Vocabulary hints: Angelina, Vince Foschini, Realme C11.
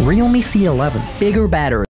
Realme C11, bigger battery.